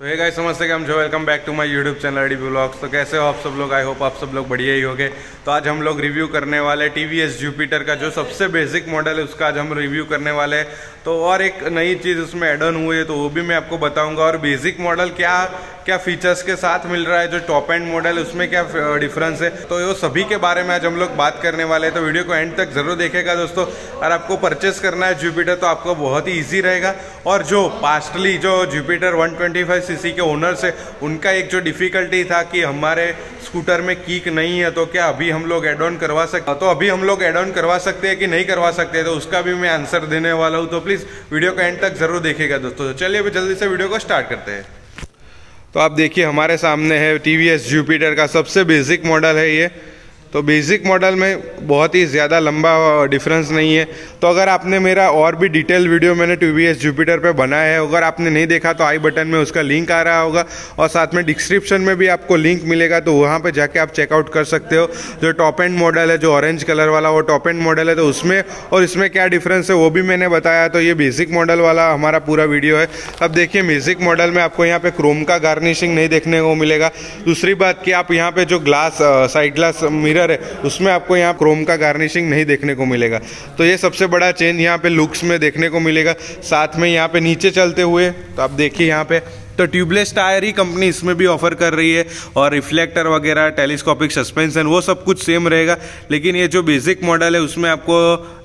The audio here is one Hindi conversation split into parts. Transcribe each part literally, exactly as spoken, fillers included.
तो हे गाइस समझते कि हम जो welcome back to my YouTube channel AD vlogs. तो कैसे हो आप सब लोग, आई होप आप सब लोग बढ़िया ही होंगे। तो आज हम लोग रिव्यू करने वाले टीवीएस जुपिटर का जो सबसे बेसिक मॉडल है उसका आज हम रिव्यू करने वाले हैं। तो और एक नई चीज़ उसमें एड ऑन हुई है तो वो भी मैं आपको बताऊंगा। और बेसिक मॉडल क्या क्या फीचर्स के साथ मिल रहा है, जो टॉप एंड मॉडल है उसमें क्या डिफरेंस है, तो ये सभी के बारे में आज हम लोग बात करने वाले हैं। तो वीडियो को एंड तक जरूर देखिएगा दोस्तों। और आपको परचेस करना है जुपिटर तो आपको बहुत ही ईजी रहेगा। और जो पास्टली जो Jupiter one twenty five CC के ओनर्स है उनका एक जो डिफिकल्टी था कि हमारे स्कूटर में कीक नहीं है तो क्या अभी हम लोग एड ऑन करवा सकते तो अभी हम लोग एड ऑन करवा सकते हैं कि नहीं करवा सकते, तो उसका भी मैं आंसर देने वाला हूँ। तो प्लीज़ वीडियो को एंड तक जरूर देखिएगा दोस्तों। तो चलिए अभी जल्दी से वीडियो को स्टार्ट करते हैं। तो आप देखिए हमारे सामने है टीवीएस जुपिटर का सबसे बेसिक मॉडल है ये। तो बेसिक मॉडल में बहुत ही ज़्यादा लंबा डिफरेंस नहीं है। तो अगर आपने मेरा और भी डिटेल वीडियो मैंने टीवीएस जुपिटर पे बनाया है, अगर आपने नहीं देखा तो आई बटन में उसका लिंक आ रहा होगा और साथ में डिस्क्रिप्शन में भी आपको लिंक मिलेगा, तो वहाँ पे जाके आप चेकआउट कर सकते हो। जो टॉप एंड मॉडल है, जो ऑरेंज कलर वाला, वो टॉप एंड मॉडल है। तो उसमें और इसमें क्या डिफरेंस है वो भी मैंने बताया। तो ये बेसिक मॉडल वाला हमारा पूरा वीडियो है। अब देखिए बेसिक मॉडल में आपको यहाँ पर क्रोम का गार्निशिंग नहीं देखने को मिलेगा। दूसरी बात कि आप यहाँ पर जो ग्लास साइड ग्लास है उसमें आपको यहाँ क्रोम का गार्निशिंग नहीं देखने को मिलेगा। तो ये सबसे बड़ा चेंज यहाँ पे लुक्स में देखने को मिलेगा। साथ में यहाँ पे नीचे चलते हुए तो आप देखिए यहाँ पे तो ट्यूबलेस टायर ही कंपनी इसमें भी ऑफर कर रही है और रिफ्लेक्टर वगैरह, टेलीस्कोपिक सस्पेंशन, वो सब कुछ सेम रहेगा। लेकिन ये जो बेसिक मॉडल है उसमें आपको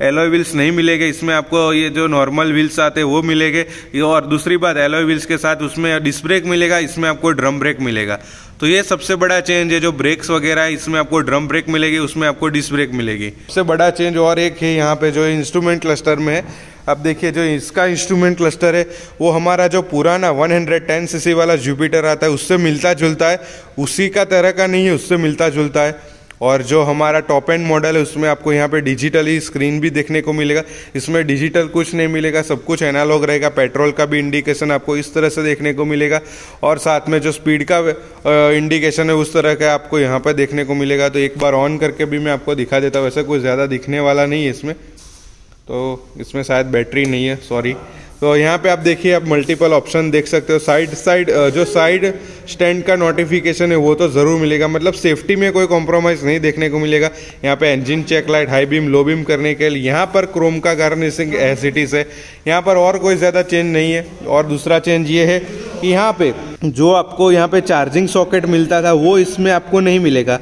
एलॉय व्हील्स नहीं मिलेंगे, इसमें आपको ये जो नॉर्मल व्हील्स आते हैं वो मिलेंगे। और दूसरी बात एलॉय व्हील्स के साथ उसमें डिस्क ब्रेक मिलेगा, इसमें आपको ड्रम ब्रेक मिलेगा। तो ये सबसे बड़ा चेंज है। जो ब्रेक्स वगैरह है इसमें आपको ड्रम ब्रेक मिलेगी, उसमें आपको डिस्क ब्रेक मिलेगी। सबसे बड़ा चेंज और एक है यहाँ पे जो इंस्ट्रूमेंट क्लस्टर में है। अब देखिए जो इसका इंस्ट्रूमेंट क्लस्टर है वो हमारा जो पुराना वन हंड्रेड टेन सीसी वाला जुपिटर आता है उससे मिलता जुलता है, उसी का तरह का नहीं है, उससे मिलता जुलता है। और जो हमारा टॉप एंड मॉडल है उसमें आपको यहाँ पे डिजिटली स्क्रीन भी देखने को मिलेगा, इसमें डिजिटल कुछ नहीं मिलेगा, सब कुछ एनालॉग रहेगा। पेट्रोल का भी इंडिकेशन आपको इस तरह से देखने को मिलेगा और साथ में जो स्पीड का इंडिकेशन है उस तरह का आपको यहाँ पर देखने को मिलेगा। तो एक बार ऑन करके भी मैं आपको दिखा देता हूँ, वैसे कुछ ज़्यादा दिखने वाला नहीं है इसमें। तो इसमें शायद बैटरी नहीं है, सॉरी। तो यहाँ पे आप देखिए आप मल्टीपल ऑप्शन देख सकते हो। साइड साइड जो साइड स्टैंड का नोटिफिकेशन है वो तो ज़रूर मिलेगा, मतलब सेफ्टी में कोई कॉम्प्रोमाइज़ नहीं देखने को मिलेगा। यहाँ पे engine check light, high beam, low beam करने के लिए यहाँ पर क्रोम का गार्निशिंग एज इट इज़ है। यहाँ पर और कोई ज़्यादा चेंज नहीं है। और दूसरा चेंज ये है कि यहाँ पर जो आपको यहाँ पर चार्जिंग सॉकेट मिलता था वो इसमें आपको नहीं मिलेगा,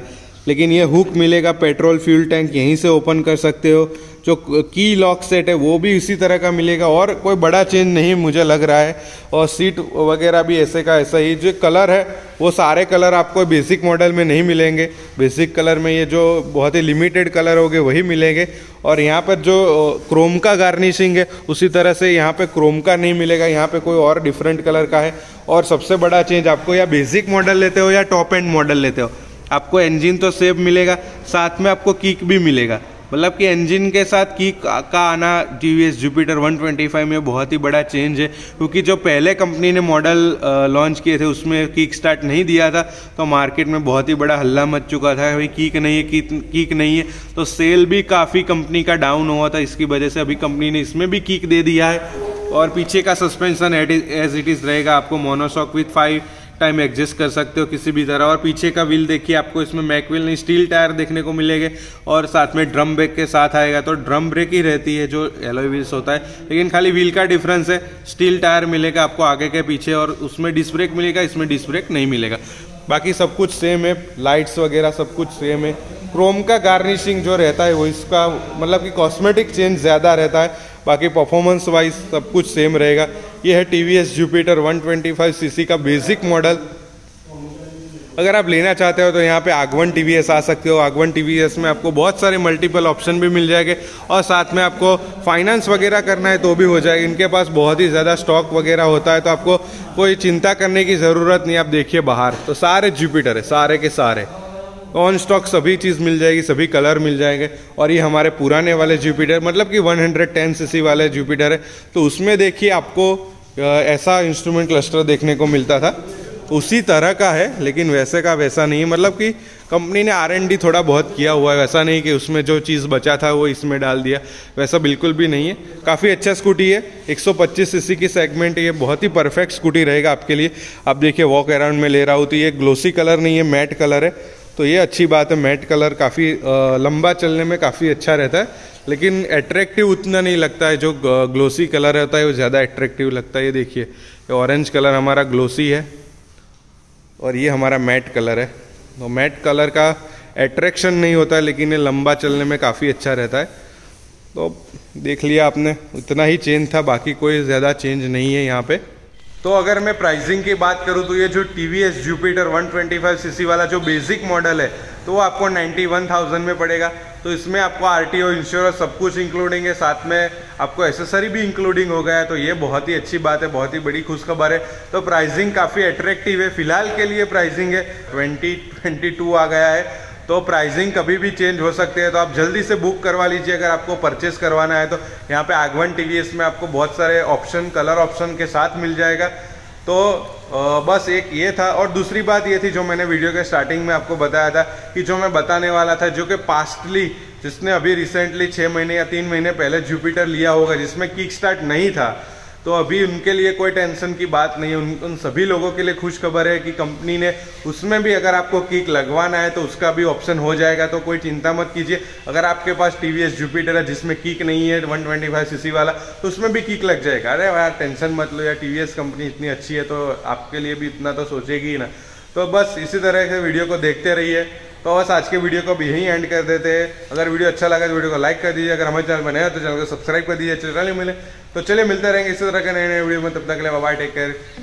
लेकिन ये हुक मिलेगा। पेट्रोल फ्यूल टैंक यहीं से ओपन कर सकते हो। जो की लॉक सेट है वो भी इसी तरह का मिलेगा। और कोई बड़ा चेंज नहीं मुझे लग रहा है। और सीट वगैरह भी ऐसे का ऐसा ही। जो कलर है वो सारे कलर आपको बेसिक मॉडल में नहीं मिलेंगे। बेसिक कलर में ये जो बहुत ही लिमिटेड कलर होंगे वही मिलेंगे। और यहाँ पर जो क्रोम का गार्निशिंग है उसी तरह से यहाँ पे क्रोम का नहीं मिलेगा, यहाँ पे कोई और डिफरेंट कलर का है। और सबसे बड़ा चेंज, आपको या बेसिक मॉडल लेते हो या टॉप एंड मॉडल लेते हो, आपको इंजन तो सेफ मिलेगा, साथ में आपको किक भी मिलेगा। मतलब कि इंजन के साथ किक का आना TVS Jupiter one twenty five में बहुत ही बड़ा चेंज है, क्योंकि जो पहले कंपनी ने मॉडल लॉन्च किए थे उसमें किक स्टार्ट नहीं दिया था तो मार्केट में बहुत ही बड़ा हल्ला मच चुका था, भाई किक नहीं है, किक नहीं है। तो सेल भी काफ़ी कंपनी का डाउन हुआ था, इसकी वजह से अभी कंपनी ने इसमें भी किक दे दिया है। और पीछे का सस्पेंसन एज इट इज़ रहेगा, आपको monoshock with five time adjust कर सकते हो किसी भी तरह। और पीछे का व्हील देखिए, आपको इसमें मैक व्हील नहीं स्टील टायर देखने को मिलेंगे। और साथ में ड्रम ब्रेक के साथ आएगा, तो ड्रम ब्रेक ही रहती है जो एलॉय व्हील्स होता है, लेकिन खाली व्हील का डिफरेंस है। स्टील टायर मिलेगा आपको आगे के पीछे, और उसमें डिस्क ब्रेक मिलेगा, इसमें डिस्क ब्रेक नहीं मिलेगा। बाकी सब कुछ सेम है, लाइट्स वगैरह सब कुछ सेम है। क्रोम का गार्निशिंग जो रहता है वो इसका मतलब कि कॉस्मेटिक चेंज ज़्यादा रहता है, बाकी परफॉर्मेंस वाइज सब कुछ सेम रहेगा। ये है TVS Jupiter one twenty five CC का बेसिक मॉडल। अगर आप लेना चाहते हो तो यहाँ पे आगवन टीवीएस आ सकते हो। आगवन टीवीएस में आपको बहुत सारे मल्टीपल ऑप्शन भी मिल जाएंगे, और साथ में आपको फाइनेंस वगैरह करना है तो भी हो जाएगा। इनके पास बहुत ही ज़्यादा स्टॉक वगैरह होता है, तो आपको कोई चिंता करने की ज़रूरत नहीं। आप देखिए बाहर तो सारे जुपिटर है, सारे के सारे ऑन स्टॉक, सभी चीज़ मिल जाएगी, सभी कलर मिल जाएंगे। और ये हमारे पुराने वाले जुपिटर मतलब कि वन हंड्रेड टेन सीसी वाले जुपिटर है, तो उसमें देखिए आपको ऐसा इंस्ट्रूमेंट क्लस्टर देखने को मिलता था, उसी तरह का है लेकिन वैसे का वैसा नहीं है। मतलब कि कंपनी ने आर एन डी थोड़ा बहुत किया हुआ है, वैसा नहीं कि उसमें जो चीज़ बचा था वो इसमें डाल दिया, वैसा बिल्कुल भी नहीं है। काफ़ी अच्छा स्कूटी है, एक सौ पच्चीस सीसी की सेगमेंट है, ये बहुत ही परफेक्ट स्कूटी रहेगा आपके लिए। आप देखिए वॉक अराउंड में ले रहा हूँ तो ये ग्लोसी कलर नहीं है, मैट कलर है, तो ये अच्छी बात है। मैट कलर काफ़ी लंबा चलने में काफ़ी अच्छा रहता है, लेकिन एट्रैक्टिव उतना नहीं लगता है। जो ग्लोसी कलर रहता है वो ज़्यादा एट्रैक्टिव लगता है। ये देखिए ऑरेंज कलर हमारा ग्लोसी है और ये हमारा मैट कलर है, तो मैट कलर का एट्रैक्शन नहीं होता है, लेकिन ये लंबा चलने में काफ़ी अच्छा रहता है। तो देख लिया आपने, उतना ही चेंज था, बाकी कोई ज़्यादा चेंज नहीं है यहाँ पे। तो अगर मैं प्राइसिंग की बात करूँ तो ये जो TVS Jupiter one twenty five CC वाला जो बेसिक मॉडल है तो वो आपको इक्यानवे हज़ार में पड़ेगा। तो इसमें आपको आरटीओ इंश्योरेंस सब कुछ इंक्लूडिंग है, साथ में आपको एसेसरी भी इंक्लूडिंग हो गया है, तो ये बहुत ही अच्छी बात है, बहुत ही बड़ी खुशखबर है। तो प्राइसिंग काफ़ी अट्रैक्टिव है फिलहाल के लिए, प्राइसिंग है ट्वेंटी ट्वेंटी टू आ गया है, तो प्राइसिंग कभी भी चेंज हो सकते हैं। तो आप जल्दी से बुक करवा लीजिए अगर आपको परचेस करवाना है तो। यहाँ पे आगवन टीवीएस में आपको बहुत सारे ऑप्शन कलर ऑप्शन के साथ मिल जाएगा। तो बस एक ये था, और दूसरी बात ये थी जो मैंने वीडियो के स्टार्टिंग में आपको बताया था कि जो मैं बताने वाला था, जो कि पास्टली जिसने अभी रिसेंटली छः महीने या तीन महीने पहले जुपिटर लिया होगा जिसमें किक स्टार्ट नहीं था, तो अभी उनके लिए कोई टेंशन की बात नहीं है। उन, उन सभी लोगों के लिए खुशखबर है कि कंपनी ने उसमें भी अगर आपको किक लगवाना है तो उसका भी ऑप्शन हो जाएगा, तो कोई चिंता मत कीजिए। अगर आपके पास टीवीएस जुपिटर है जिसमें किक नहीं है वन ट्वेंटी फाइव सीसी वाला, तो उसमें भी किक लग जाएगा। अरे यार टेंशन मत लो यार, टीवीएस कंपनी इतनी अच्छी है तो आपके लिए भी इतना तो सोचेगी ही ना। तो बस इसी तरह से वीडियो को देखते रहिए। तो बस आज के वीडियो को भी यहीं एंड कर देते हैं। अगर वीडियो अच्छा लगा तो वीडियो को लाइक कर दीजिए, अगर हमारे चैनल पर नया तो चैनल को सब्सक्राइब कर दीजिए। चलिए मिले तो चलिए मिलते रहेंगे इसी तरह के नए नए वीडियो में, तब तक के लिए बाय बाय, टेक केयर।